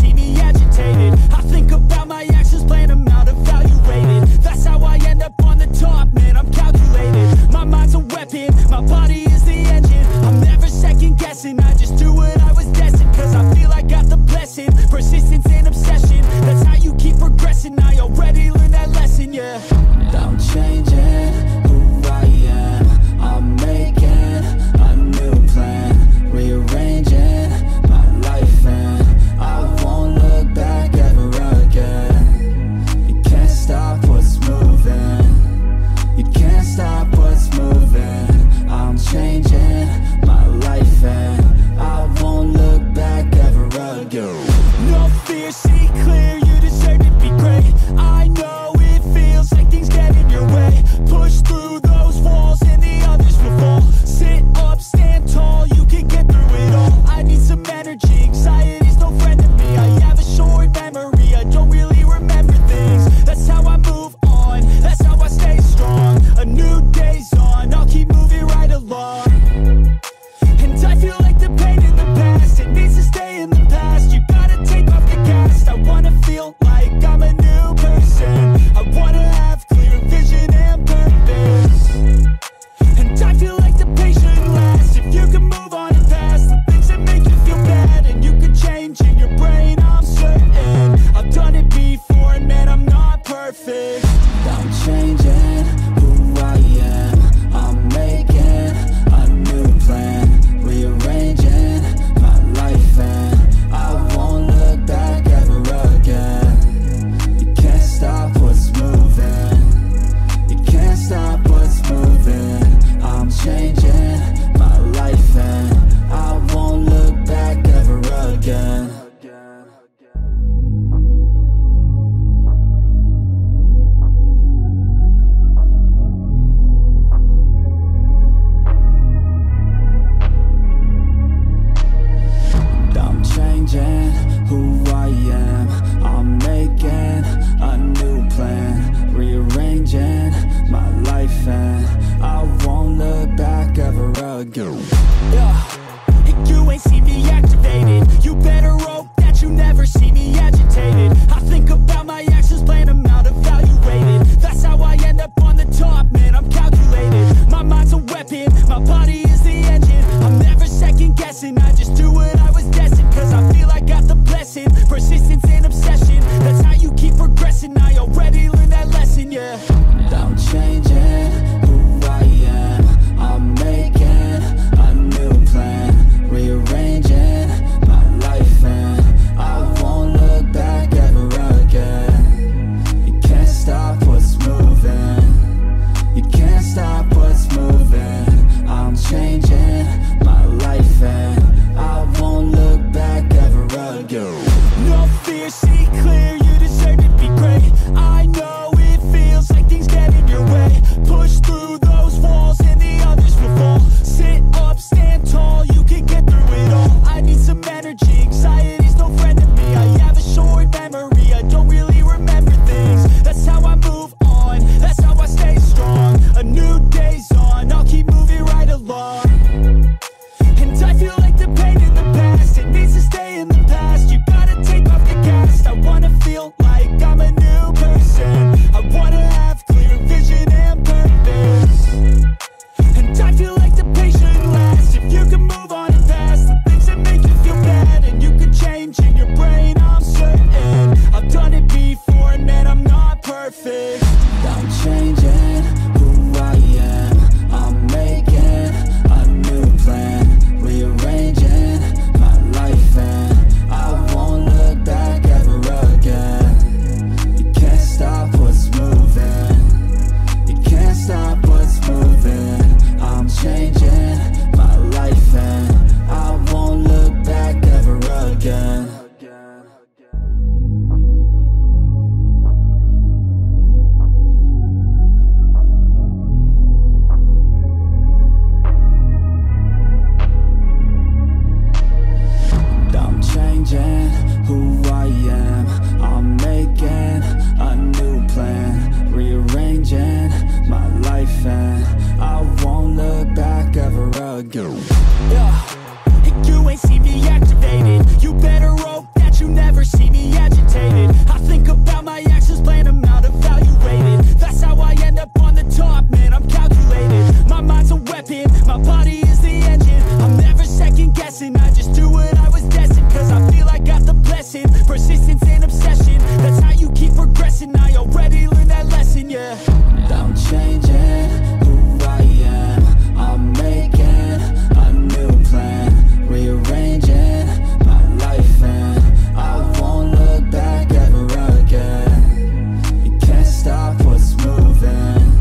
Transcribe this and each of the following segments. see me agitated. I think about my actions, plan them out, evaluated. That's how I end up on the top, man, I'm calculated. My mind's a weapon, my body is the engine. I'm never second guessing, I just do what I was destined. Cause I feel I got the blessing, persistence and obsession. That's how you keep progressing, I already learned that lesson, yeah. I'm changing who I am, I'm making a new plan, rearranging my life, and I won't look back ever again. You can't stop what's moving, you can't stop what's moving. I'm changing my life, and I won't look back ever again. No fear, see clear, you deserve to be great. I know it feels like things get in your way. Push through those walls and the others will fall. Sit up, stand tall, you can get through it all. I need some energy, anxiety's no friend to me. I have a short memory, I don't really remember things. That's how I move on, that's how I stay strong. A new day's on, I'll keep moving right along. And I feel like the pain in the past, it needs to stay in the past. You gotta take off the cast, I wanna feel like I'm a new person. I wanna have clear vision and purpose. And I feel like the patient lasts. If you can move on and past the things that make you feel bad, and you can change in your brain, I'm certain. I've done it before and man, I'm not perfect. I'm changing who I am, I'm making a new plan, rearranging my life, and I won't look back ever again. You can't stop what's moving, you can't stop what's moving. I'm changing my life, and I won't look back ever again. Who I am, I'm making a new plan, rearranging my life, and I won't look back ever again. And you ain't see me activated, you better hope that you never see me agitated. I think about my actions, plan them out, evaluated. That's how I end up on the top, man, I'm calculated. My mind's a weapon, my body is the engine. I'm never second guessing, I just do what I was destined. Cause I feel I got the blessing, persistence and obsession. That's how you keep progressing, I already learned that lesson, yeah. I'm changing who I am, I'm making a new plan, rearranging my life, and I won't look back ever again. You can't stop what's moving, you can't stop what's moving. I'm changing my life, and I won't look back ever again. No fear, see clear, you deserve to be great. I know it feels like things get in your way. Push through those walls and the others will fall. Sit up, stand tall, you can get through it all. I need some energy, anxiety's no friend to me. I have a short memory, I don't really remember things. That's how I move on, that's how I stay strong. A new day's on, I'll keep moving right along. And I feel like the pain in the past, it needs to stay in the past. You gotta take off the cast, I wanna feel like I'm a new person. I wanna have clear vision and purpose. And I feel like the patient lasts. If you can move on and past the things that make you feel bad, and you can change in your brain, I'm certain. I've done it before and man, I'm not perfect. I'm changing who I am, I'm making a new plan, rearranging my life, and I won't look back ever again. You can't stop what's moving, you can't stop what's moving. I'm changing my life, and I won't look back ever again. Who I am, I'm making a new plan, rearranging my life, and I won't look back ever again. And you ain't see me activated, you better hope that you never see persistence and obsession, that's how you keep progressing. I already learned that lesson, yeah. I'm changing who I am, I'm making a new plan, rearranging my life, and I won't look back ever again. You can't stop what's moving,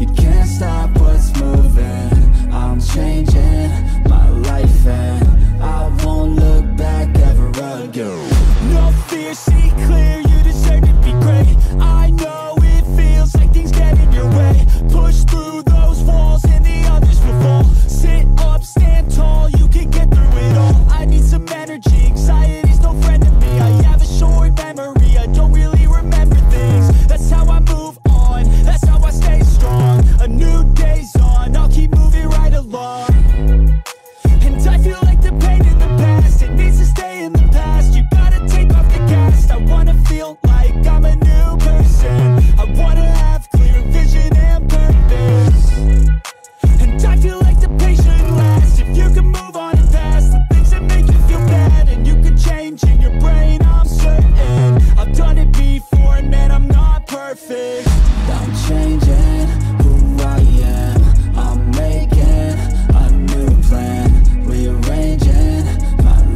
you can't stop what's moving. I'm changing my life, and I won't look back ever again. No fear, see clear, you deserve to be great. I know it feels like things get in your way. Push through those walls and the others will fall. Sit up, stand tall, you can get through it all. I need some energy, anxiety's no friend of me. I have a short memory, I don't really remember things. That's how I move on, that's how I stay strong. A new day's on, I'll keep moving right along. And I feel like the pain in the past, it needs to stay in the past. You gotta take off the cast, I wanna feel like I'm a new person. I wanna have clear vision and purpose, and I feel like the pain shouldn't last. If you can move on and past the things that make you feel bad, and you can change in your brain, I'm certain. I've done it before and man, I'm not perfect. I'm changing who I am, I'm making a new plan, rearranging my life, and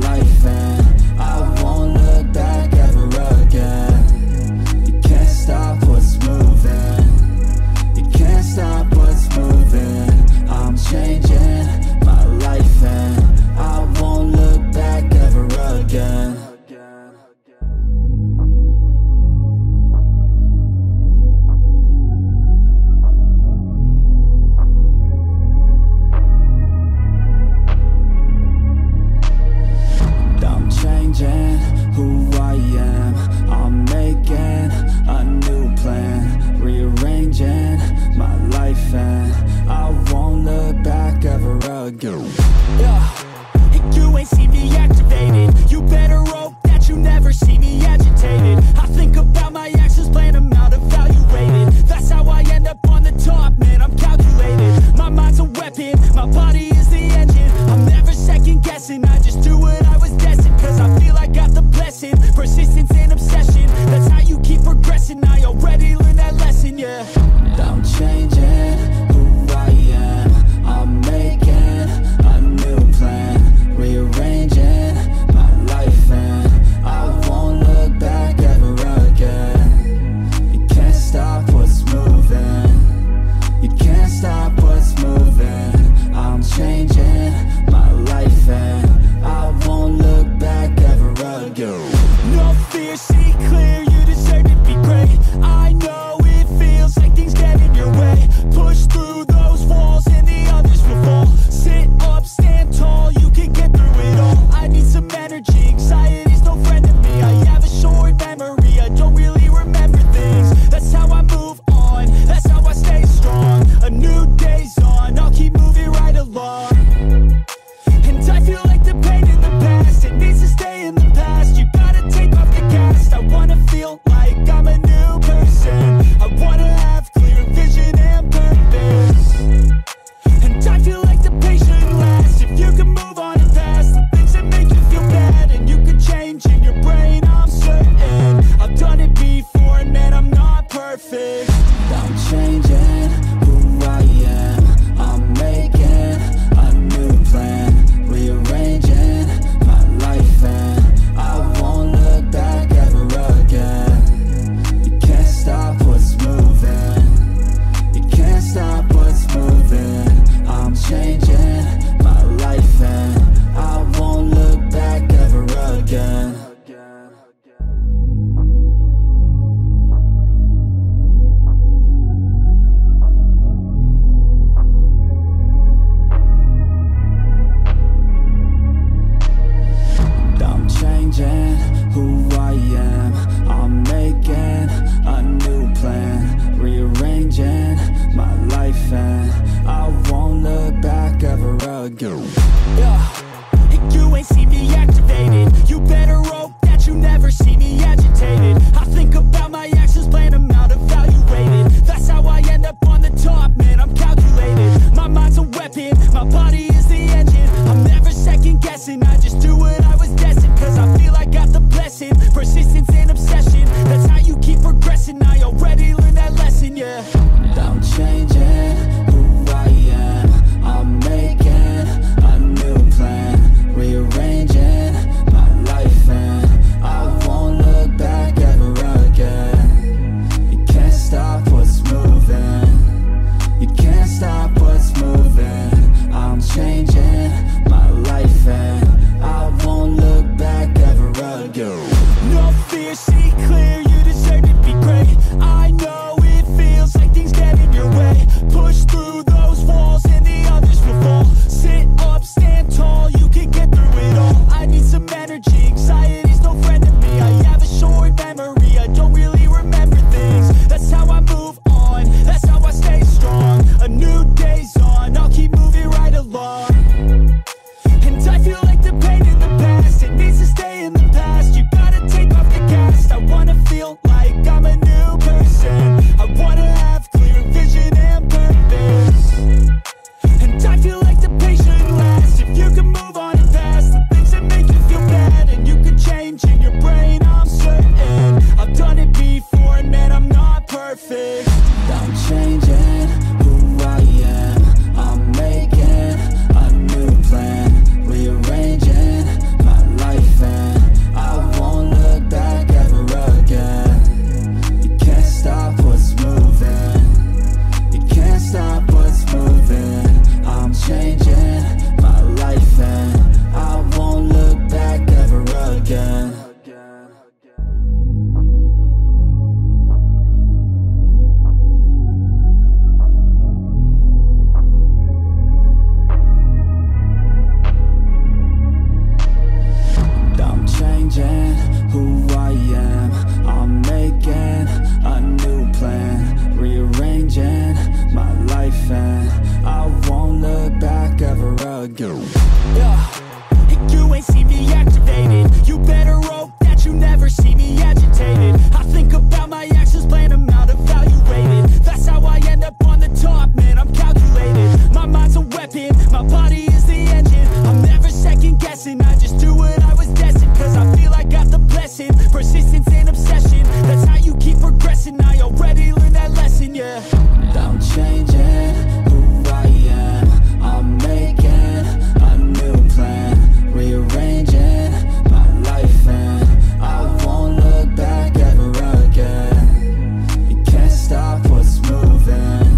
I won't look back ever again. You can't stop what's moving, you can't stop what's moving. I'm changing my life, and I won't look back ever again. Who I am, I'm making a new plan, rearranging my life, and I won't look back ever again. Yeah, you ain't see me activated, you better hope that you never see me agitated. I think about my actions, plan them out, evaluated. That's how I end up on the top, man, I'm calculated. My mind's a weapon, my body is the engine. I'm never second guessing, I just do what I was destined. Cause I feel I got the blessing, persistence and obsession, that's how you keep progressing. I already learned that lesson, yeah. I'm changing who I am, I'm making a new plan, rearranging my life, and I won't look back ever again. You can't stop what's moving, you can't stop what's moving. I'm changing my life, and I won't look back ever again. No fear, see clear, you deserve to be great. I know it feels like things get in your way. Push through those walls and the others will fall. Sit up, stand tall, you can get through it all. I need some energy, anxiety's no friend of me. I have a short memory, I don't really remember things. That's how I move on, that's how I stay strong. A new day's on, I'll keep moving right along. And I feel like the pain in the past, it needs to stay in the past. You gotta take off the cast, I wanna feel like I'm a new person. I wanna have clear vision and purpose, and I feel like the pain shouldn't last. If you can move on and past the things that make you feel bad, and you can change in your brain, I'm certain. I've done it before and man, I'm not perfect. I'm changing who I am, I'm making a new plan, rearranging my life, and I won't look back ever again. You persistence and obsession, that's how you keep progressing. I already learned that lesson, yeah. I'm changing who I am, I'm making a new plan, rearranging my life, and I won't look back ever again. You can't stop what's moving, you can't stop what's moving. I'm changing my life, and I won't look back ever again. No fear, see clear, you deserve to be great. I know it feels like things get in your way. Push through those walls and the others will fall. Sit up, stand tall, you can get through it all. I need some energy, anxiety's no friend to me. I have a short memory, I don't really remember things. That's how I move on, that's how I stay strong. A new day's on, I'll keep moving right along. And I feel like the pain in the past, it needs to stay in the past. You gotta take off the cast, I wanna feel like I'm a new person. I wanna have clear vision and purpose. And I feel like the pain should last, if you can move on and past the things that make you feel bad. And you can change in your brain, I'm certain. I've done it before and man, I'm not perfect. I'm changing who I am, I'm making a new plan, rearranging my life, and I won't look back ever again. You can't stop what's moving, you can't stop what's moving. I'm changing my life, and I won't look back ever again. Who I am, I'm making a new plan, rearranging my life, and I won't look back ever again. Yeah, you ain't see me activated, you better hope that you never see me agitated. I think about my actions, plan them out, evaluated. That's how I end up on the top, man, I'm calculated. My mind's a weapon, my body is the engine. I'm never second guessing, I just do what I was destined. Cause I feel I got the blessing, persistence and obsession, that's how you keep progressing. I already learned that lesson, yeah. I'm changing who I am, I'm making a new plan, rearranging my life, and I won't look back ever again. You can't stop what's moving,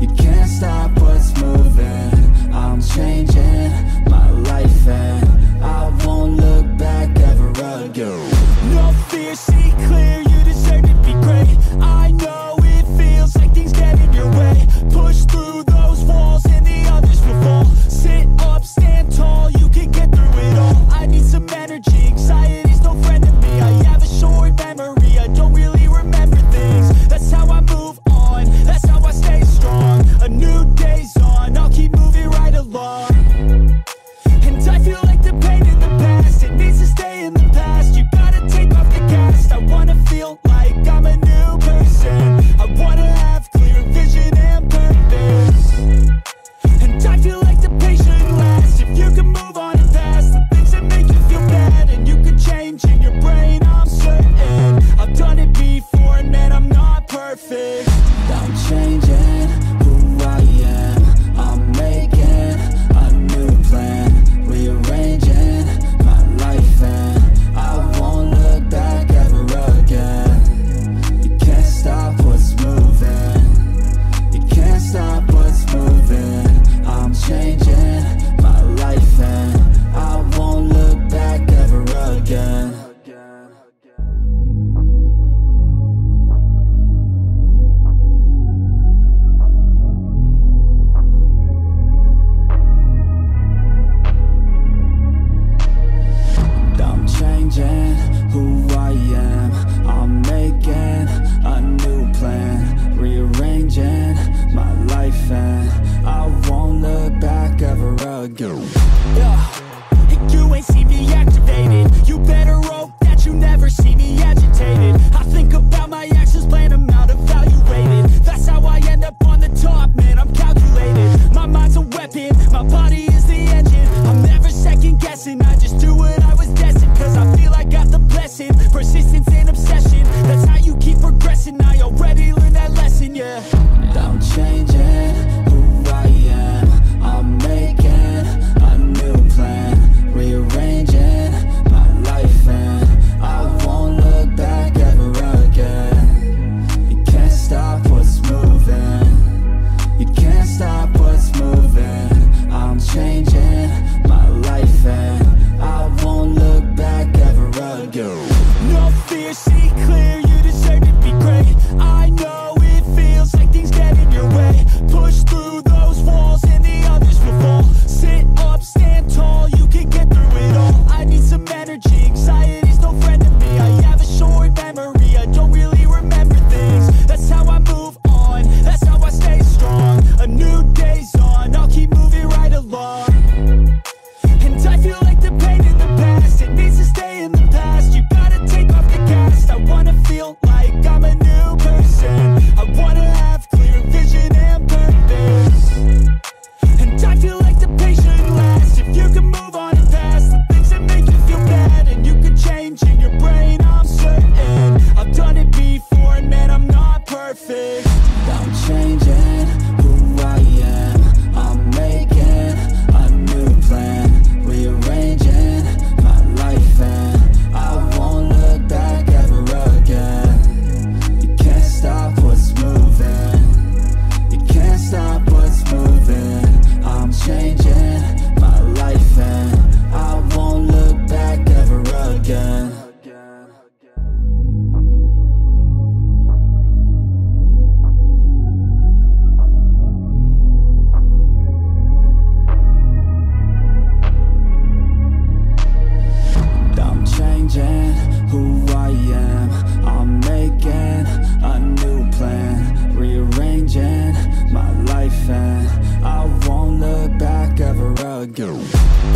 you can't stop what's moving. I'm changing my life, and I won't look back ever again. No fear, see clear, you deserve to be great. I know it feels like things get in your way. Push through those walls and the others will fall. Sit up, stand tall, you can get through it all. I need some energy, anxiety's no friend to me. I have a short memory, I don't really remember things. That's how I move on, that's how I stay strong. A new day's on, I'll keep moving right along. And I feel like the pain in the past, it needs to stay in the past. You gotta take off the cast, I wanna feel like I'm a new person. I wanna have clear vision and purpose. And I feel like the pain should last, if you can move on and past the things that make you feel bad. And you can change in your brain, I'm certain. I've done it before and man, I'm not perfect. I'm changing who I am, I'm making a new plan, rearranging my life, and I won't look back ever again. You persistence and obsession, that's how you keep progressing. I already learned that lesson, yeah. I'm changing who I am, I'm making a new plan, rearranging my life, and I won't look back ever again. You can't stop what's moving, you can't stop what's moving. I'm changing my life, and I won't look back ever again. No fear, see clear, you deserve to be great. I know it feels like things get in your way. Push through those walls and the others will fall. Sit up, stand tall, you can get through it all. I need some energy, anxiety's no friend to me. I have a short memory, I don't really remember things. That's how I move on, that's how I stay strong. A new day's on, I'll keep moving right along. And I feel like the pain in the past, it needs to stay in the past. You gotta take off the cast. I wanna feel like I'm a new person. I wanna have clear vision and purpose. And I feel like the patient lasts. If you can move on and past the things that make you feel bad, and you can change in your brain, I'm certain. I've done it before, and man, I'm not perfect. I'm changing who I am, I'm making a new plan, rearranging my life, and I won't look back ever again. You can't stop what's moving, you can't stop what's moving. I'm changing my life, and I won't look back ever again. Who I am, I'm making a new plan, rearranging my life, and I won't look back ever again.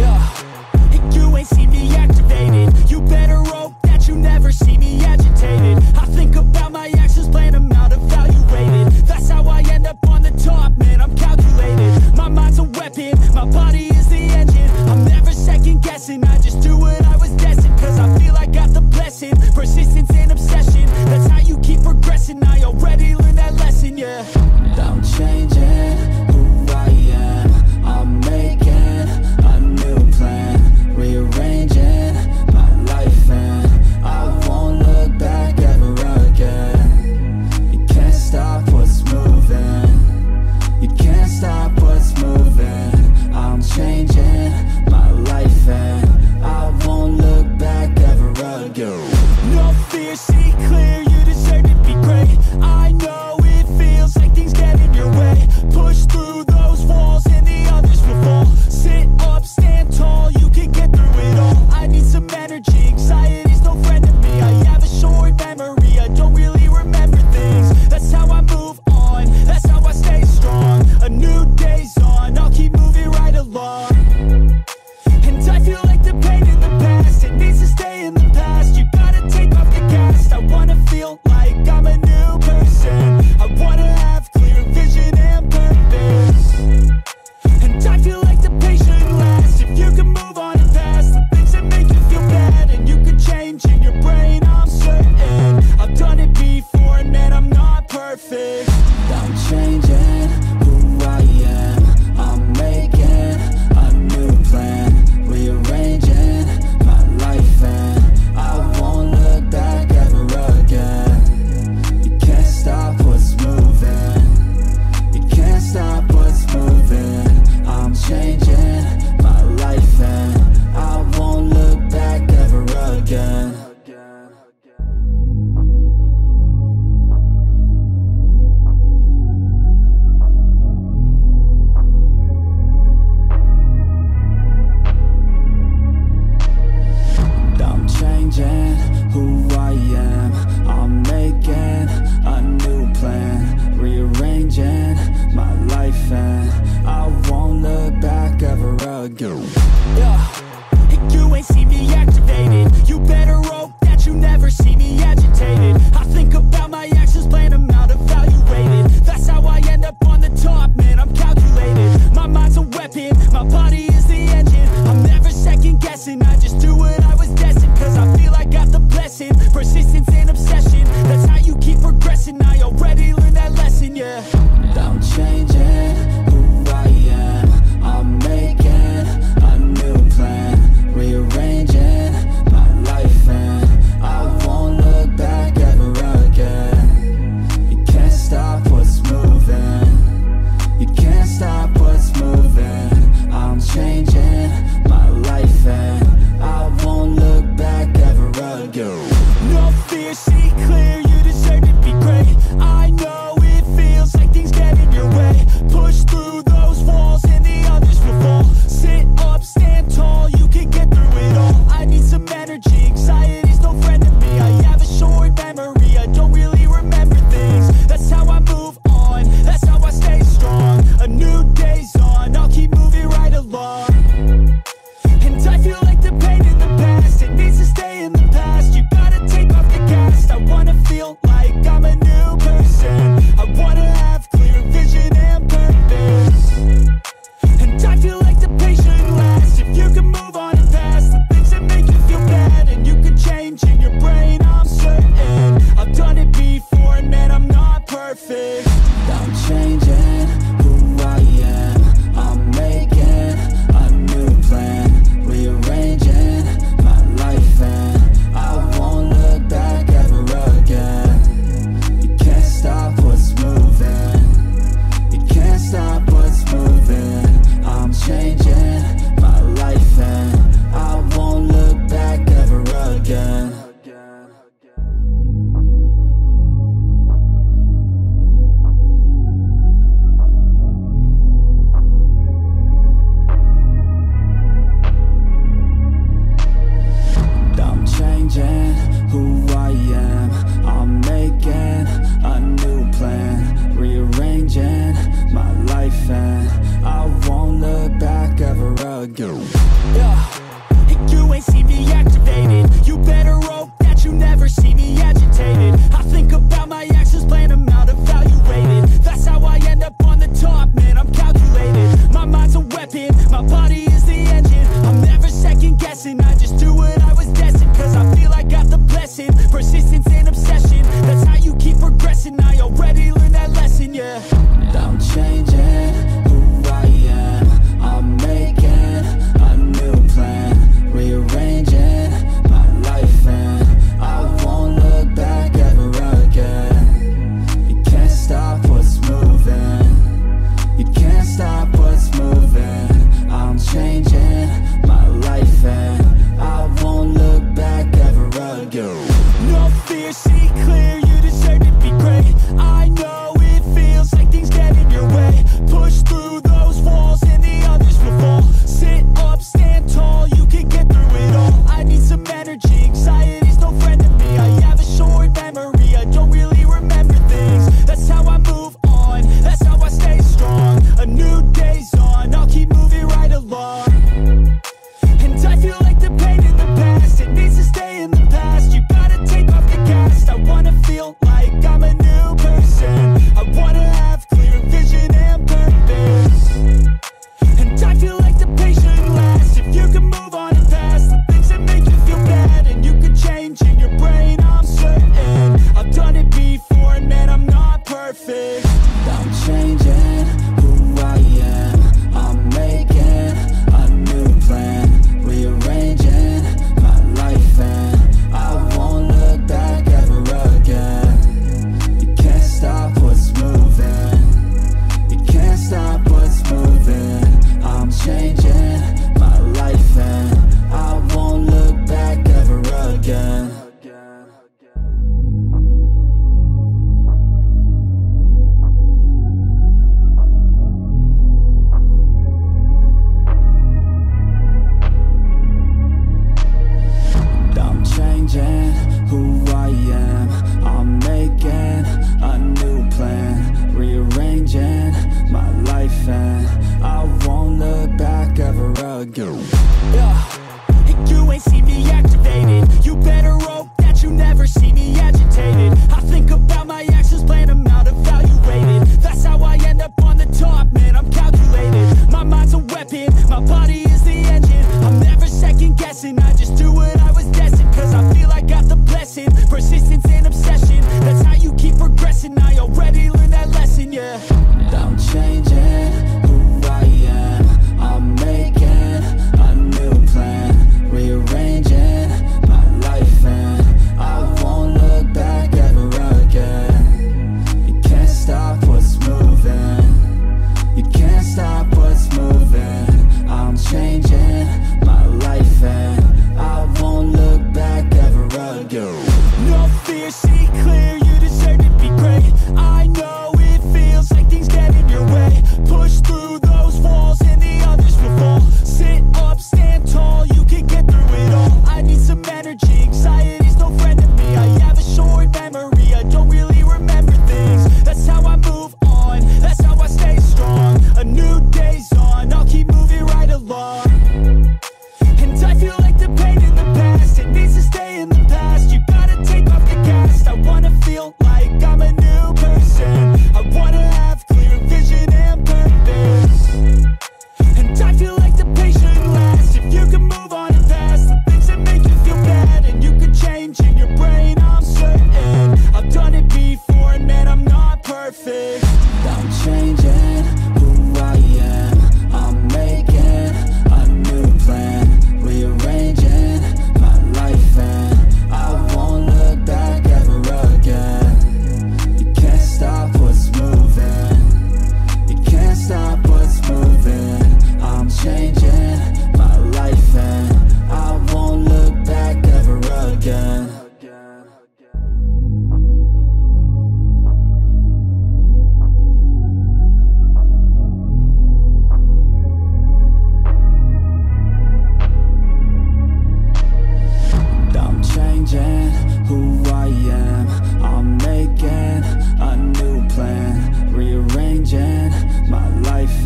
Yeah, and you ain't see me activated. You better hope that you never see me agitated. I think about my actions, plan them out, evaluated. That's how I end up on the top, man, I'm calculated. My mind's a weapon, my body is the engine. I'm never second guessing, I just do what I was destined. Cause I feel I got the blessing, persistence and obsession, that's how you keep progressing. I already learned that lesson, yeah. I'm changing who I am, I'm making a new plan, rearranging my life, and I won't look back ever again. You can't stop what's moving, you can't stop what's moving. I'm changing my life, and I won't look back ever again. No fear, see clear, you deserve to be great. I know it feels like things get in your way. Push through those walls and the others will fall. Sit up, stand tall, you can get through it all. I need some energy, anxiety's no friend to me. I have a short memory, I don't really remember things. That's how I move on, that's how I stay strong. A new day's on, I'll keep moving right along. And I feel like the pain in the past, it needs to stay in the past. You gotta take off the cast. I wanna feel like I'm a new person, I wanna have clear vision and purpose. And I feel like the patient lasts. If you can move on and past the things that make you feel bad, and you can change in your brain, I'm certain. I've done it before, and man, I'm not perfect. I'm changing who I am, I'm making a new plan, rearranging my life, and I won't look back ever again. You clear, see clear, you deserve to be great. I know it feels like things get in your way. Push through those walls and the others will fall. Sit up, stand tall, you can get through it all. I need some energy, anxiety's no friend of me. I have a short memory, I don't really remember things. That's how I move on, that's how I stay strong. A new day's on, I'll keep moving right along. And I feel like the pain in the past, it needs to stay in the past. You gotta take off the cast. I wanna feel like I'm a new person. I wanna have clear vision and purpose. And I feel like the pain shouldn't last. If you can move on and past the things that make you feel bad, and you can change in your brain, I'm certain. I've done it before and man, I'm not perfect. I'm changing who I am. I'm making a new plan. Rearranging my life and I won't look back ever again. You can't stop what's moving. You can't stop what's moving. I'm changing my life and I won't look back ever again. Who I am, I'm making a new plan. Rearranging my life and I won't look back ever again. Yeah, you ain't see me activated. You better hope that you never see me agitated. I think about my actions, plan them out, evaluated. That's how I end up on the top, man, I'm calculated. My mind's a weapon, my body is the engine. I'm never second guessing, I just do what I was destined. Cause I feel I got the blessing, persistence and obsession. That's how you keep progressing, I already learned that lesson, yeah. I'm changing who I am. I'm making a new plan. Rearranging my life and I won't look back ever again. You can't stop what's moving. You can't stop what's moving. I'm changing my life and I won't look back ever again. No fear, see clear, you deserve to be great. I know it feels like things get in your way. Push through those walls and the others will fall. Sit up, stand tall, you can get through it all. I need some energy, anxiety's no friend of me. I have a short memory, I don't really remember things. That's how I move on, that's how I stay strong. A new day's on, I'll keep moving right along. And I feel like the pain in the past, it needs to stay in the past. You gotta take off the cast. I wanna feel like I'm a new person. I wanna have clear vision and purpose. And I feel like the pain shouldn't last. If you can move on and past the things that make you feel bad, and you can change in your brain, I'm certain. I've done it before and man, I'm not perfect. I'm changing who I am. I'm making a new plan. Rearranging my life and I won't look back ever again. You can't stop what's moving. You can't stop what's moving. I'm changing my life and I won't look back ever again. Who I am, I'm making a new plan. Rearranging my life and I won't look back ever again. You ain't see me activated. You better hope that you never see me agitated. I think about my actions, plan them out, evaluated. That's how I end up on the top, man, I'm calculated. My mind's a weapon, my body is the engine. I'm never second guessing, I just do what I was destined. Cause I feel I got the blessing, persistence and obsession. That's how you keep progressing, I already learned that lesson, yeah. I'm changing who I am. I'm making a new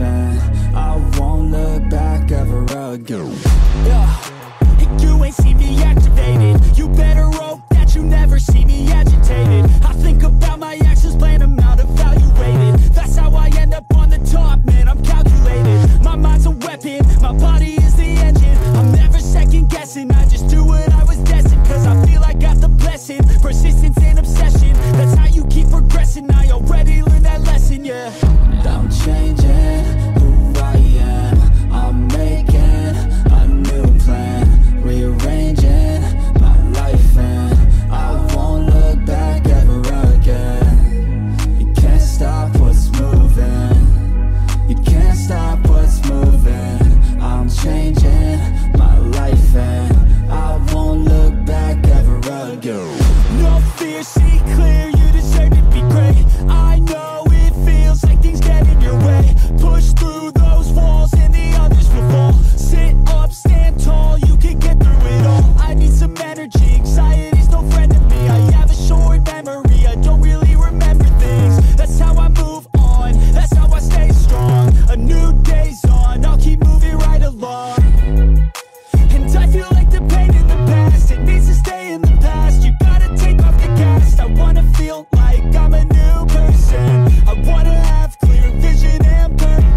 and I won't look back ever again. Yeah, you ain't see me activated. You better hope that you never see me agitated. I think about my actions, plan them out, evaluated. That's how I end up on the top, man, I'm calculated. My mind's a weapon, my body is the engine. I'm never second guessing, I just do what I was destined. Cause I feel I got the blessing, persistence and obsession. That's how you keep progressing, I already learned that lesson, yeah. I'm changing who I am. I'm making a new plan, rearranging my life, and I won't look back ever again. You can't stop what's moving. You can't stop what's moving. I'm changing my life, and I won't look back ever again. No fear, see clear. You deserve to be great. I know. Push through those walls and the others will fall. Sit up, stand tall, you can get through it all. I need some energy, anxiety's no friend to me. I have a short memory, I don't really remember things. That's how I move on, that's how I stay strong. A new day's on, I'll keep moving right along. And I feel like the pain in the past, it needs to stay in the past. You gotta take off the cast, I wanna feel like I'm a new person. I wanna have clear vision and purpose.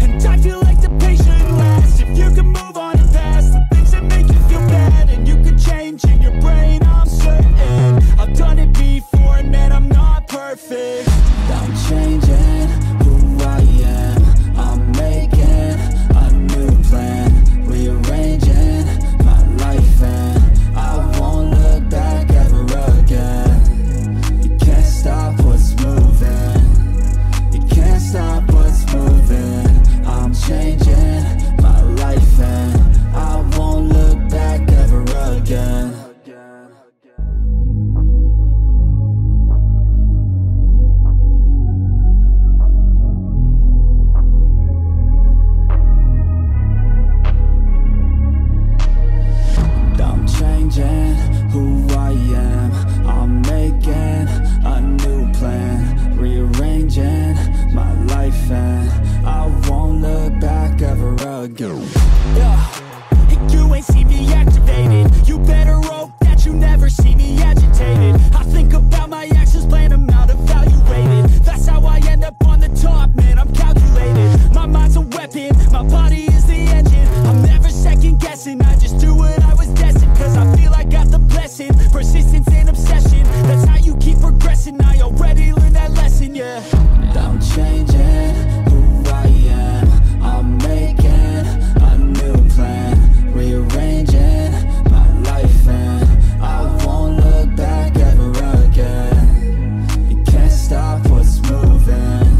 And I feel like the patient lasts. If you can move on and past the things that make you feel bad, and you can change in your brain, I'm certain. I've done it before and man, I'm not perfect. I'm changing who I am. I'm making a new plan, rearranging my life, and I won't look back ever again. You can't stop what's moving. Stop what's moving. I'm changing my life and I won't look back ever again. I'm changing who I am. I'm making a new plan, rearranging my life, and I won't look back ever again. Yeah, you ain't see me activated. You better hope that you never see me agitated. I think about my actions, plan them out, evaluated. That's how I end up on the top, man, I'm calculated. My mind's a weapon, my body is the engine. I'm never second guessing, I just do what I was destined. Cause I feel I got the blessing, persistence and obsession. That's how you keep progressing, I already learned that lesson, yeah. I'm changing who I am. I'm making a new plan, rearranging my life, and I won't look back ever again. You can't stop what's moving.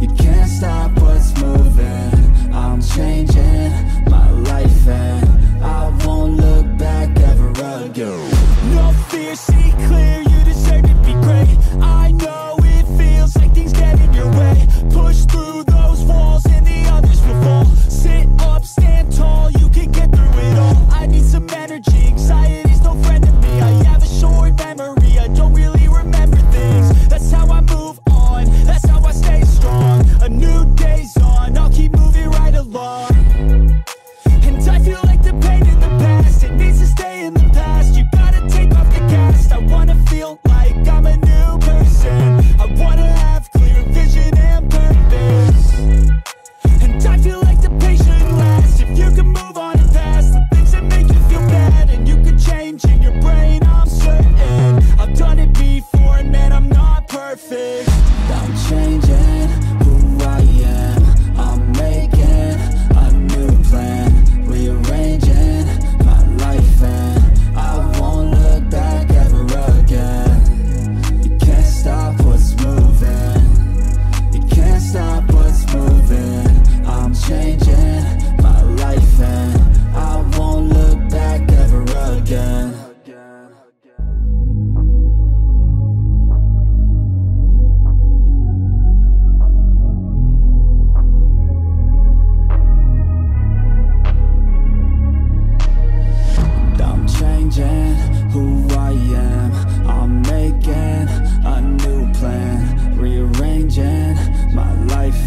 You can't stop what's moving. I'm changing my life, and I won't look back ever again. No fear, see clear. You deserve to be great. I know. Like things get in your way. Push through those walls and the others will fall. Sit up, stand tall, you can get through it all. I need some energy, anxiety's no friend to me. I have a short memory, I don't really remember things. That's how I move on, that's how I stay strong. A new day's on, I'll keep moving right along. And I feel like the pain in the past, it needs to stay in the past. You gotta take off the cast, I wanna feel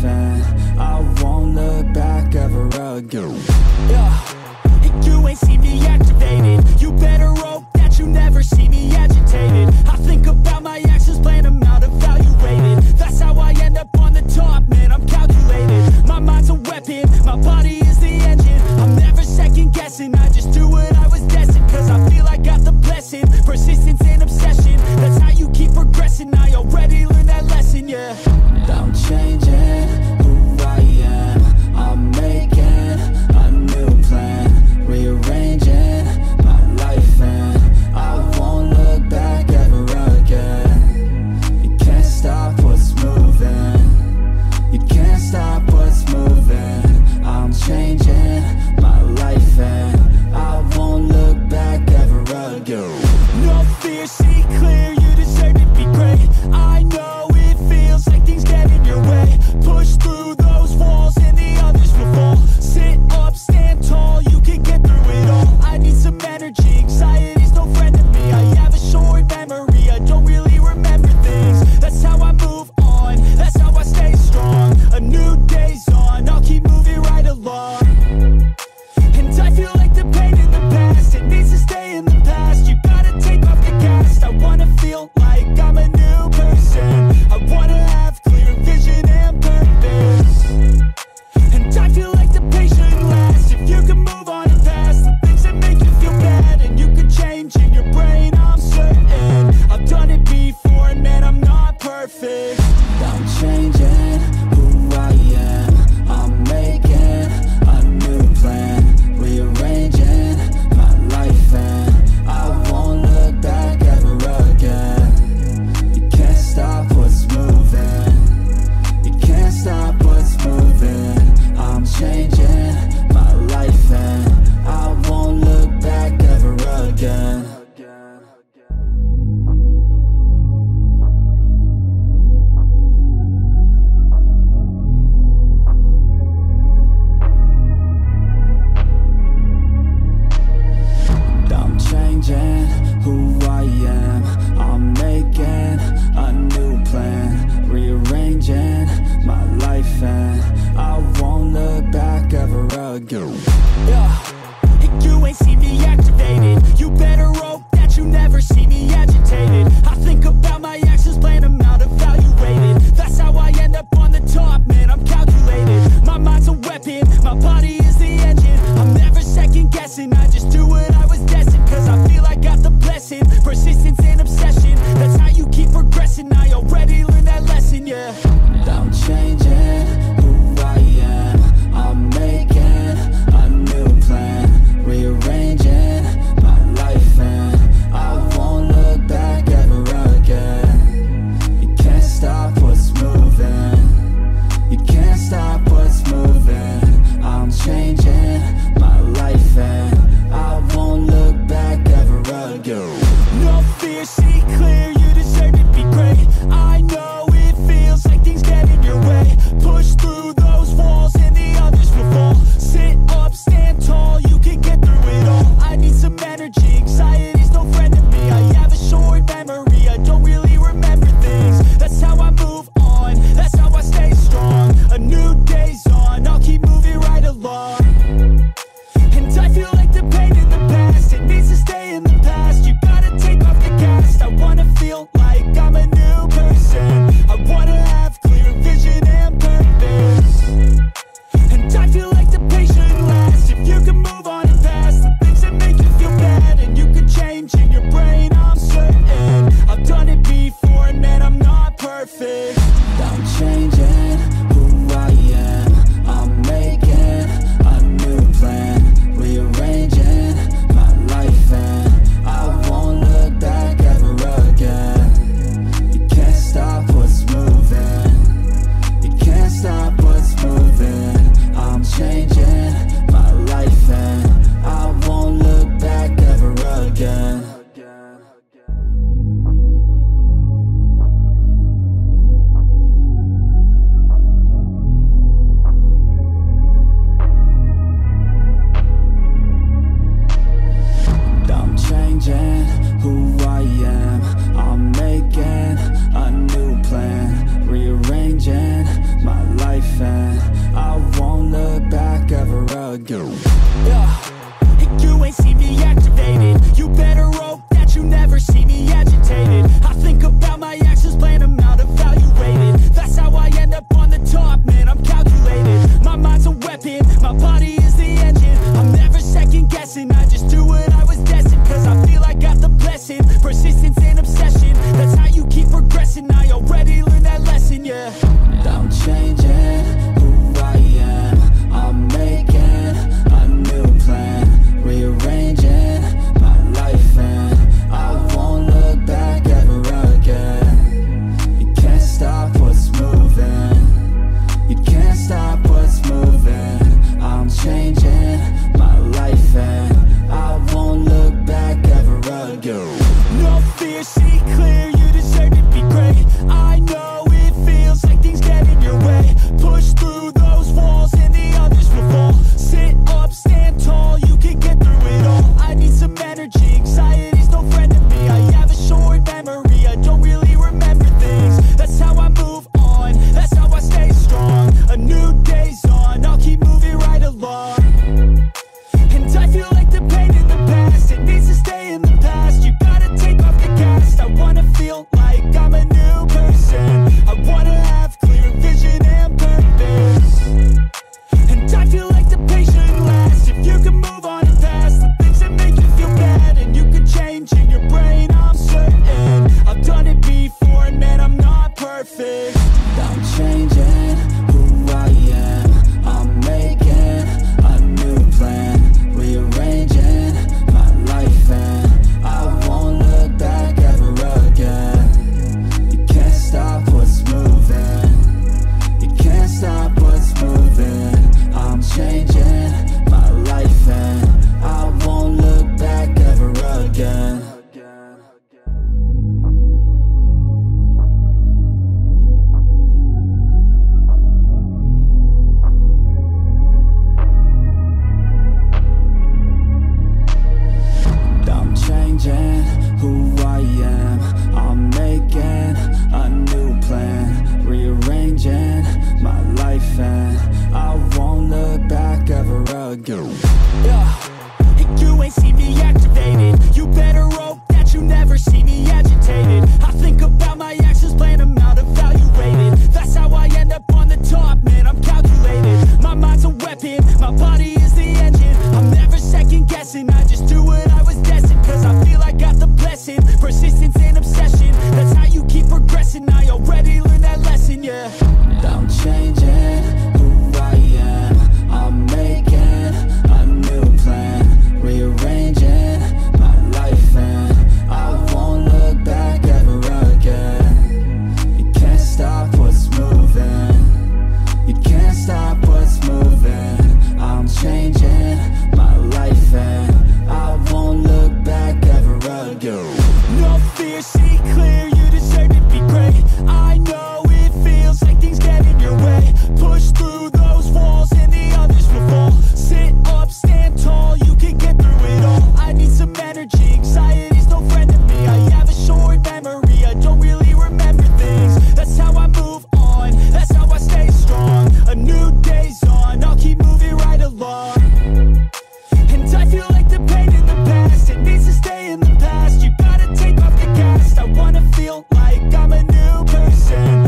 nothing. I won't look back ever again. Yeah. You ain't see me activated. You better hope that you never see me agitated. I think about my actions, plan them out, evaluated. That's how I end up on the top, man, I'm calculated. My mind's a weapon, my body is the engine. I'm never second guessing, I just do what I was destined. Cause I feel I got the blessing, persistence and obsession. That's how you keep progressing, I already learned that lesson, yeah. I'm changing who I am. I'm making a new plan, rearranging my life, and I won't look back ever again. You can't stop what's moving. You can't stop what's moving. I'm changing my life, and I won't look back ever again. No fear, see clear. You deserve to be great. I know. Push through those walls and the others will fall. Sit up, stand tall, you can get through it all. I need some energy, anxiety's no friend to me. I have a short memory, I don't really remember things. That's how I move on, that's how I stay strong. A new day's on, I'll keep moving right along. And I feel like the pain in the past, it needs to stay in the past. You gotta take off the cast, I wanna feel like I'm a new person. I wanna have clear vision and purpose. And I feel like the patient lasts. If you can move on and past the things that make you feel bad, and you can change in your brain, I'm certain. I've done it before and man, I'm not perfect. I'm changing who I am. I'm making a new plan, rearranging my life, and I won't look back ever again. You can't stop what's moving. Stop what's moving. I'm changing my life, and I won't look back ever again. I'm changing who I am. I'm making a new plan, rearranging my life, and I won't look back ever again. Yeah. You ain't see me activated. You better hope that you never see me agitated. I think about my actions, plan them out, evaluated. That's how I end up on the top, man, I'm calculated. My mind's a weapon, my body is the engine. I'm never second guessing, I just do what I was destined. Cause I feel I got the blessing, persistence and obsession. That's how you keep progressing, I already learned that lesson, yeah. I'm changing who I am. I'm making a new plan, rearranging my life, and I won't look back ever again. You can't stop what's moving. You can't stop what's moving. I'm changing my life, and I won't look back ever again. No fear, see clear, you deserve to be great. I know it feels like things get in your way. Push through those walls and the others will fall. Sit up, stand tall, you can get through it all. I need some energy, anxiety's no friend to me. I have a short memory, I don't really remember things. That's how I move on, that's how I stay strong. A new day's on, I'll keep moving right along. And I feel like the pain in the past, it needs to stay in the past. You gotta take off the cast, I wanna feel no fear, see clear, you deserve to be great. I know it feels like things get in your way. Push through those walls and the others will fall. Sit up, stand tall, you can get through it all. I need some energy, anxiety's no friend to me. I have a short memory, I don't really remember things. That's how I move on, that's how I stay strong. A new day's on, I'll keep moving right along. And I feel like the pain in the past, it needs to stay in the past. You gotta take off the cast. I wanna feel like I'm a new person. I wanna have clear vision and purpose. And I feel like the pain shouldn't last. If you can move on and past the things that make you feel bad, and you can change in your brain, I'm certain. I've done it before and man, I'm not perfect. I'm changing who I am. I'm making a new plan. Rearranging my life and I won't look back ever again. You can't stop what's moving. You can't stop what's moving. I'm changing my life and I won't look back ever again. Who I am, I'm making a new plan. Rearranging my life and I won't look back ever again. Yeah, you ain't see me activated. You better hope that you never see me agitated. I think about my actions, plan them out, evaluated. That's how I end up on the top, man, I'm calculated. My mind's a weapon, my body is the engine. I'm never second guessing, I just do what I was destined. Cause I feel I got the blessing, persistence and obsession. That's how you keep progressing, I already learned that lesson, yeah. I'm changing who I am. I'm making a new plan. Rearranging my life and I won't look back ever again. You can't stop what's moving. You can't stop what's moving. I'm changing my life and I won't look back ever again. No fear, see clear, you deserve to be great. I know it feels like things get in your way. Push through those walls and the others will fall. Sit up, stand tall, you can get through it all. I need some energy, anxiety's no friend to me. I have a short memory, I don't really remember things. That's how I move on, that's how I stay strong. A new day's on, I'll keep moving right along. And I feel like the pain in the past, it needs to stay in the past. You gotta take off the cast. I wanna feel like I'm a new person.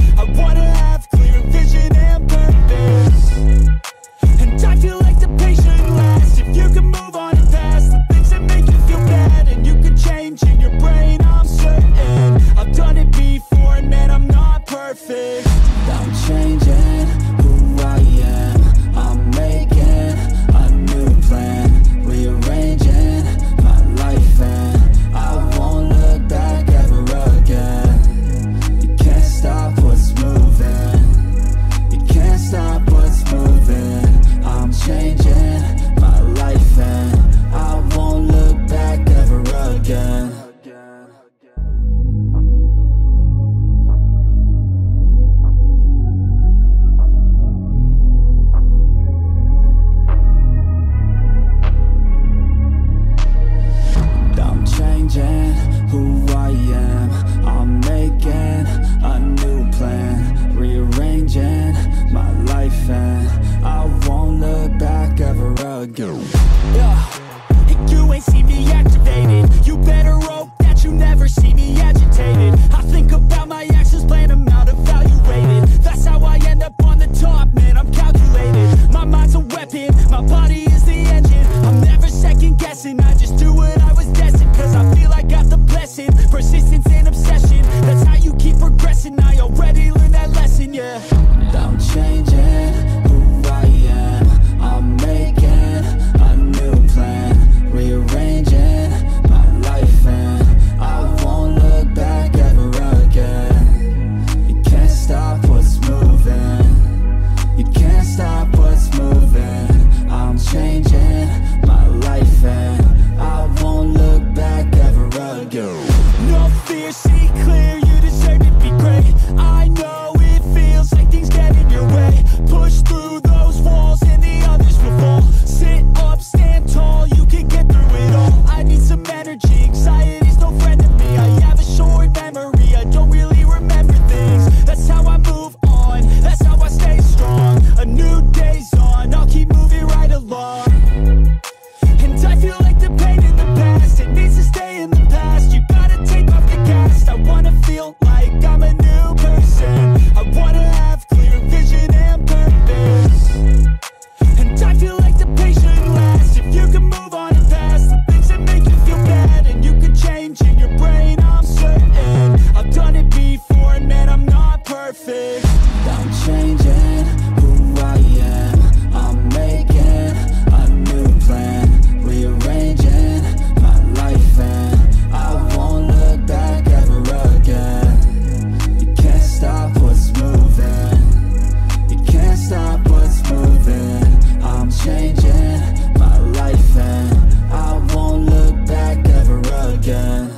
no fear, see clear, you deserve to be great. I know it feels like things get in your way. Push through those walls and the others will fall. Sit up, stand tall, you can get through it all. I need some energy, anxiety's no friend to me. I have a short memory, I don't really remember things. That's how I move on, that's how I stay strong. A new day's on, I'll keep moving right along. And I feel like the pain in the past, it needs to stay in the past. You gotta take off the cast. I wanna feel like I'm a new person. I wanna have clear vision and purpose. And I feel like the pain shouldn't last. If you can move on and past the things that make you feel bad, and you can change in your brain, I'm certain. I've done it before and man, I'm not perfect. I'm changing who I am. I'm making a new plan. Rearranging my life and I won't look back ever again. You can't stop what's moving. You can't stop what's moving. I'm changing my life and I won't look back ever again.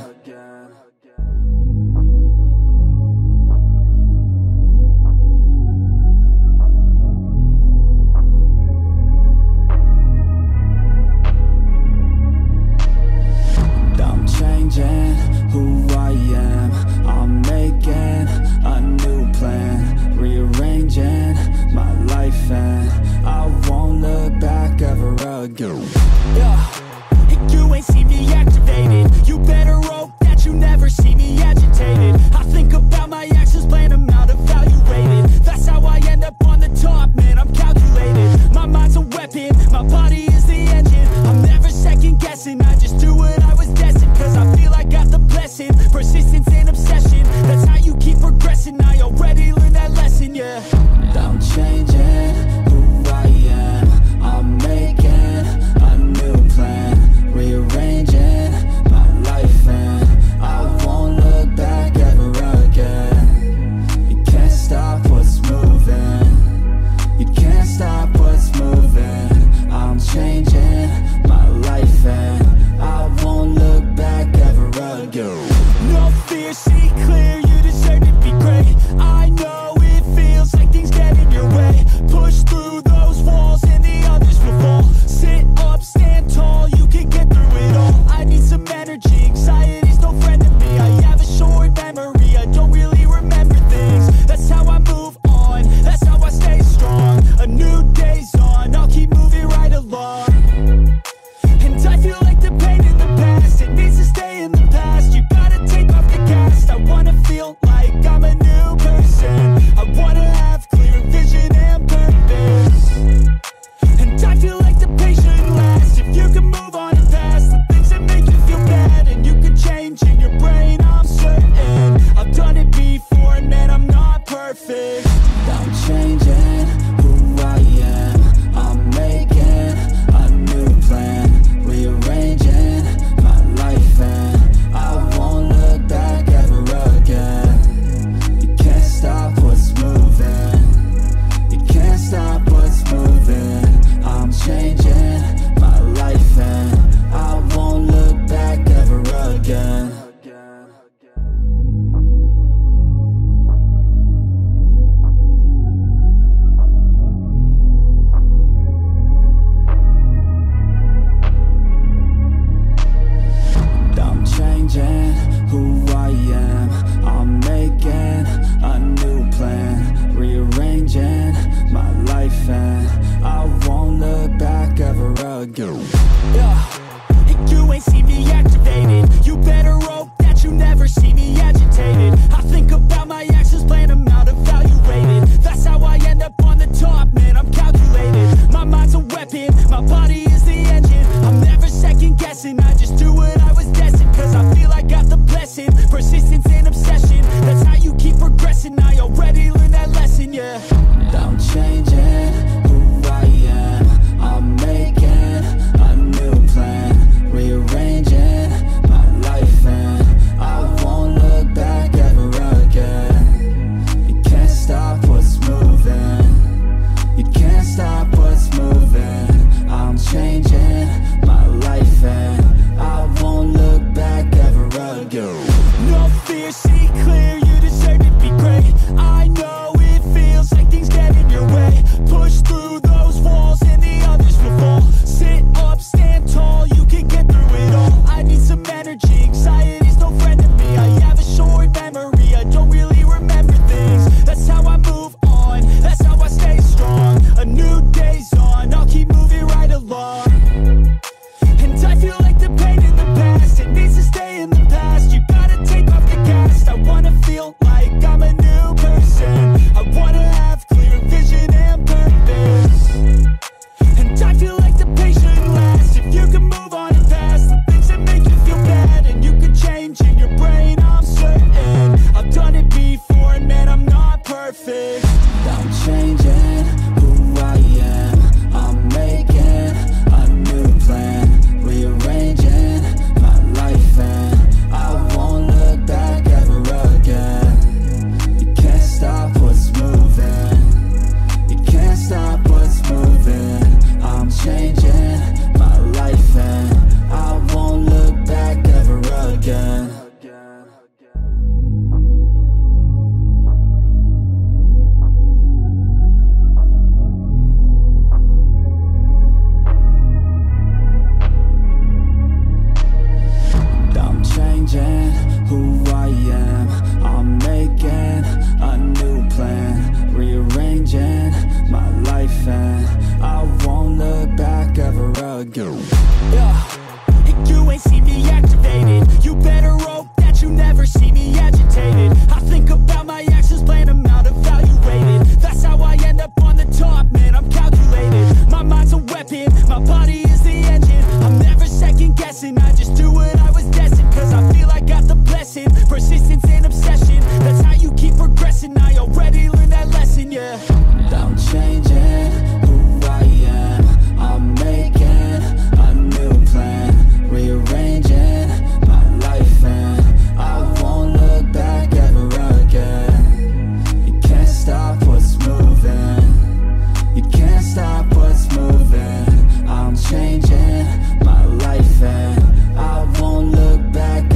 Who I am, I'm making a new plan. Rearranging my life and I won't look back ever again. Yeah, you ain't see me activated. You better hope that you never see me agitated. I think about my actions, plan them out, evaluated. That's how I end up on the top, man, I'm calculated. My mind's a weapon, my body is the engine. I'm never second guessing, I just do what I was destined. Cause I feel I got the blessing, persistence and obsession. That's how you keep progressing, I already learned that lesson, yeah. I'm changing who I am, I'm making a new plan. Rearranging my life and I won't look back ever again. You can't stop what's moving. You can't stop what's moving. I'm changing my life and I won't look back ever again. No fear, see clear, you deserve to be great. I know it feels like things get in your way. Push through those walls and the others will fall. Sit up, stand tall, you can get through it all. I need some energy, anxiety's no friend to me. I have a short memory, I don't really remember things. That's how I move on, that's how I stay strong. A new day's on, I'll keep moving right along. And I feel like the pain in the past, it needs to stay in the past. You gotta take off the cast. I wanna feel like I'm a new person. I wanna have clear vision and purpose. And I feel like the pain shouldn't last. If you can move on and past the things that make you feel bad, and you can change in your brain, I'm certain. I've done it before and man, I'm not perfect. I'm changing who I am. I'm making a new plan. Rearranging my life and I won't look back ever again. You can't stop what's moving. You can't stop what's moving. I'm changing my life and I won't look back ever again. Who I am, I'm making a new plan. Rearranging my life and I won't look back ever again. Yeah, you ain't see me activated. You better hope that you never see me agitated. I think about my actions, plan them out, evaluated. That's how I end up on the top, man, I'm calculated. My mind's a weapon, my body is the engine. I'm never second guessing, I just do what I was destined. Cause I feel I got the blessing, persistence and obsession. That's how you keep progressing, I already learned that lesson, yeah. I'm changing who I am, I'm making a fear, see clear, you deserve to be great. I know it feels like things get in your way. Push through those walls and the others will fall. Sit up, stand tall, you can get through it all. I need some energy, anxiety's no friend to me. I have a short memory, I don't really remember things. That's how I move on, that's how I stay strong. A new day's on, I'll keep moving right along. And I feel like the pain in the past, it needs to stay in the past. You gotta take off the cast. I wanna feel like I'm a new person. I wanna have clear vision and purpose. And I feel like the pain shouldn't last. If you can move on and past the things that make you feel bad, and you can change in your brain, I'm certain. I've done it before and man, I'm not perfect. I'm changing who I am. I'm making a new plan. Rearranging my life and I won't look back ever again. You can't stop what's moving. You can't stop what's moving. I'm changing my life and I won't look back ever again. Who I am, I'm making a new plan. Rearranging my life and I won't look back ever again. Yeah, and you ain't see me activated. You better hope that you never see me agitated. I think about my actions, plan them out, evaluated. That's how I end up on the top, man, I'm calculated. My mind's a weapon, my body is the engine. I'm never second guessing, I just do what I was destined. Cause I feel I got the blessing, persistence and obsession. That's how you keep progressing, I already learned that lesson, yeah. I'm changing who I am. I'm making a new plan. Rearranging my life and I won't look back ever again. You can't stop what's moving. You can't stop what's moving. I'm changing my life and I won't look back ever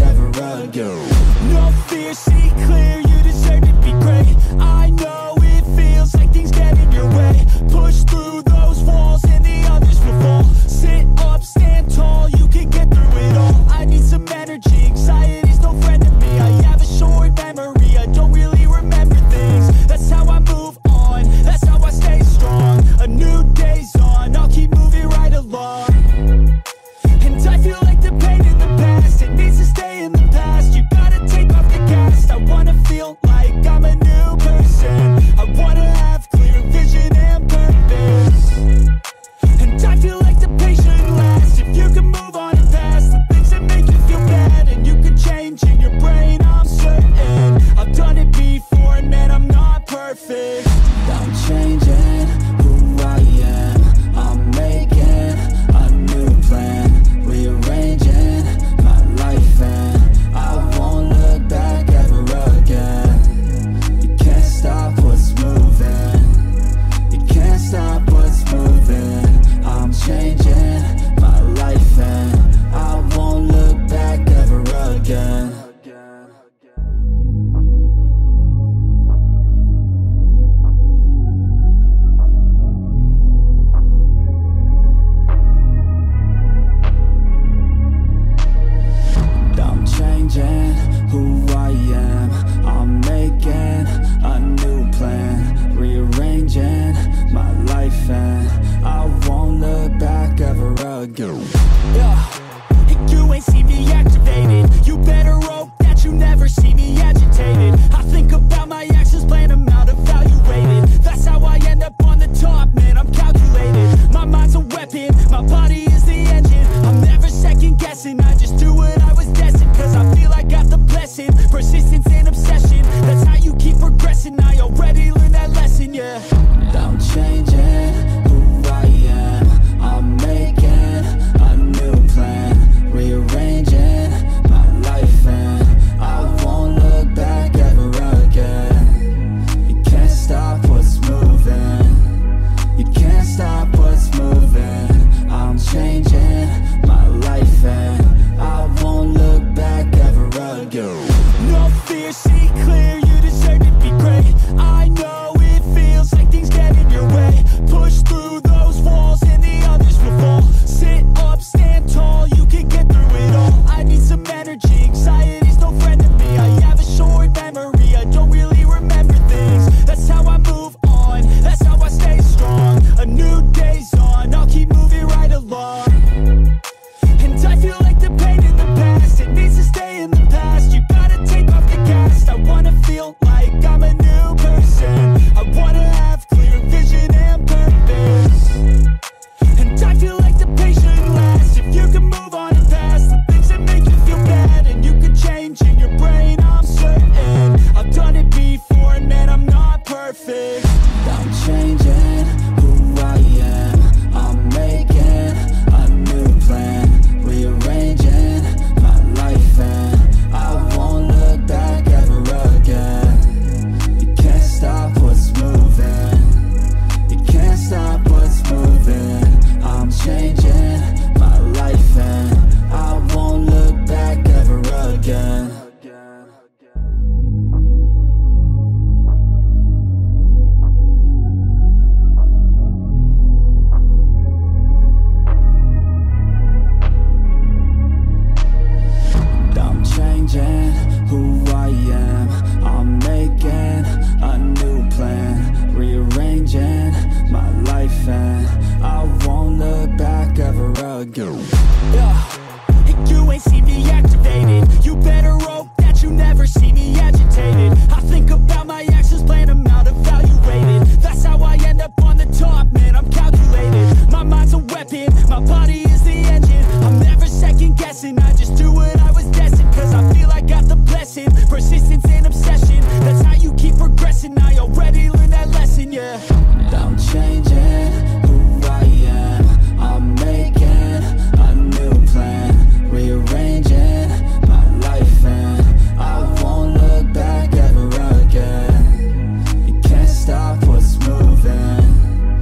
again. No fear, see clear, you deserve to be great. I know it feels like things get in your way. Push through those walls and the others will fall. Sit up, stand tall, you can get through it all. I need some energy, anxiety's no friend to me. I have a short memory, I don't really remember things. That's how I move on, that's how I stay strong. A new day's on, I'll keep moving right along. And I feel like the pain in the past, it needs to stay in the past. You gotta take off the cast. I wanna feel like I'm a new person. I wanna have clear vision and purpose. And I feel like the pain shouldn't last. If you can move on and past the things that make you feel bad, and you can change in your brain, I'm certain. I've done it before and man, I'm not perfect. I'm changing who I am. I'm making a new plan. Rearranging my life and I won't look back ever again. You can't stop what's moving. You can't stop what's moving. I'm changing my life and I won't look back ever again. Who I am, I'm making a new plan. Rearranging my life and I won't look back ever again. Yeah, and you ain't see me activated. You better hope that you never see me agitated. I think about my actions, plan them out, evaluated. That's how I end up on the top, man, I'm calculated. My mind's a weapon, my body is the engine. I'm never second guessing, I just do what I was destined. Cause I feel I got the blessing, persistence and obsession. That's how you keep progressing, I already learned that lesson, yeah. I'm changing who I am. I'm making a new see clear, you deserve to be great. I know it feels like things get in your way. Push through those walls and the others will fall. Sit up, stand tall, you can get through it all. I need some energy, anxiety's no friend to me. I have a short memory, I don't really remember things. That's how I move on, that's how I stay strong. A new day's on, I'll keep moving right along. And I feel like the pain in the past, it needs to stay in the past. You gotta take off the cast. I wanna feel like I'm a new person. I wanna have clear vision and purpose. And I feel like the pain shouldn't last. If you can move on and past the things that make you feel bad, and you can change in your brain, I'm certain. I've done it before and man, I'm not perfect. I'm changing who I am. I'm making a new plan. Rearranging my life and I won't look back ever again. You can't stop what's moving. You can't stop what's moving. I'm changing my life and I won't look back ever again. Who I am, I'm making a new plan, rearranging my life and I won't look back ever again. And you ain't see me activated, you better hope that you never see me agitated. I think about my actions, plan them out, evaluated. That's how I end up on the top, man, I'm calculated. My mind's a weapon, my body is the engine. I'm never second guessing, I just do what I was destined. Cause I feel I got the blessing, persistence and obsession. That's how you keep progressing, I already learned that lesson, yeah. I'm changing who I am. I'm making a new plan, rearranging my life and I won't look back ever again. You can't stop what's moving. You can't stop what's moving. I'm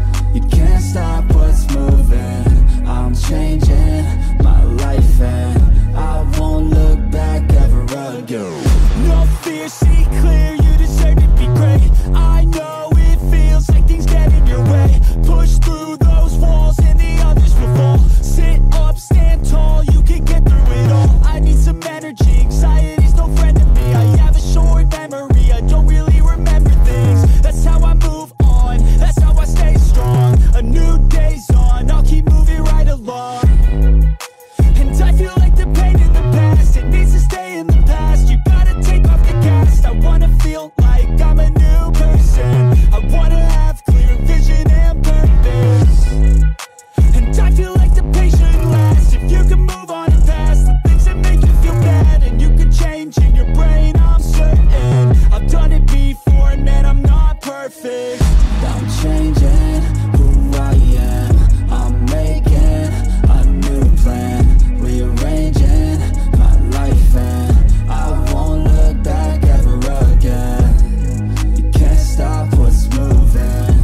changing my life and I won't look back ever again. No fear, see clear, you deserve to be great. I know it feels like things get in your way. Push through those walls and the others will fall. Sit up, stand tall, you can get through it all. I need some energy, anxiety's no friend to me. I have a short memory, I don't really remember things. That's how I move on, that's how I stay strong. A new day's on, I'll keep moving right along. And I feel like the pain in the past, it needs to stay in the past. You gotta take off the cast. I wanna feel like I'm a new person. I wanna have clear vision and purpose. And I feel like the pain shouldn't last. If you can move on and past the things that make you feel bad, and you can change in your brain, I'm certain. I've done it before and man, I'm not perfect. I'm changing who I am. I'm making a new plan, rearranging my life and I won't look back ever again. You can't stop what's moving.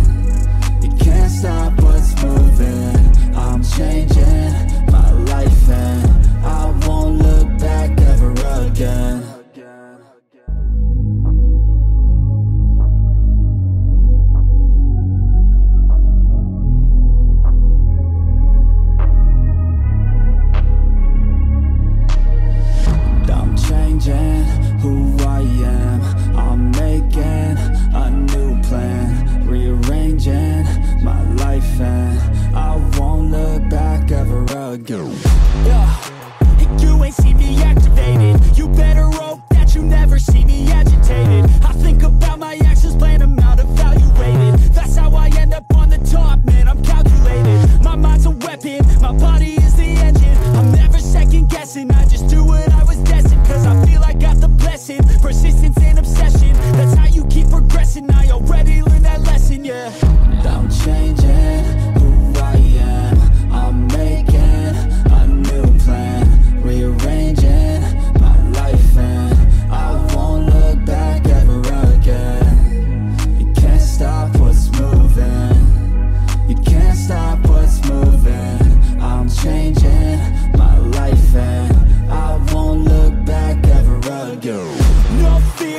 You can't stop what's moving. I'm changing my life and I won't look back ever again. Who I am, I'm making a new plan, rearranging my life and I won't look back ever again. And you ain't see me activated, you better hope that you never see me agitated. I think about my actions, plan them out, evaluated. That's how I end up on the top, man, I'm calculated. My mind's a weapon, my body is the engine. I'm never second guessing, I just do what I was destined. Cause I feel I got the blessing, persistence and obsession. That's how you keep progressing, I already learned that lesson, yeah. I'm changing who I am. I'm making a new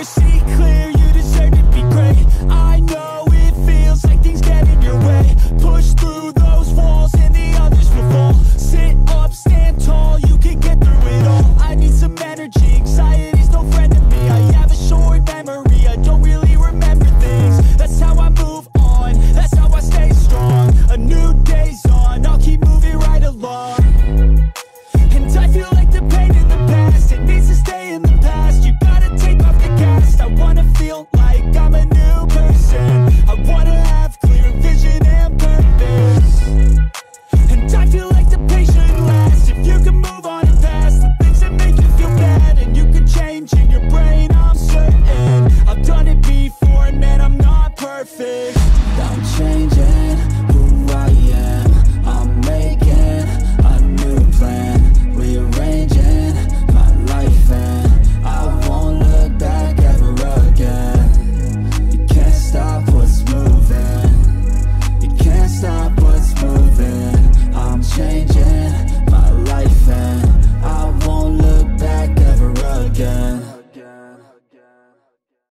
see clear, you deserve to be great. I know it feels like things get in your way. Push through those walls and the others will fall. Sit up, stand tall, you can get through it all. I need some energy, anxiety's no friend to me. I have a short memory, I don't really remember things. That's how I move on, that's how I stay strong. A new day's on, I'll keep moving right along. And I feel like the pain in the past, it needs to stay in the past. You gotta take off the cast. I wanna feel like I'm a new person. I wanna have clear vision and purpose. And I feel like the pain shouldn't last. If you can move on and past the things that make you feel bad, and you can change in your brain, I'm certain. I've done it before and man, I'm not perfect.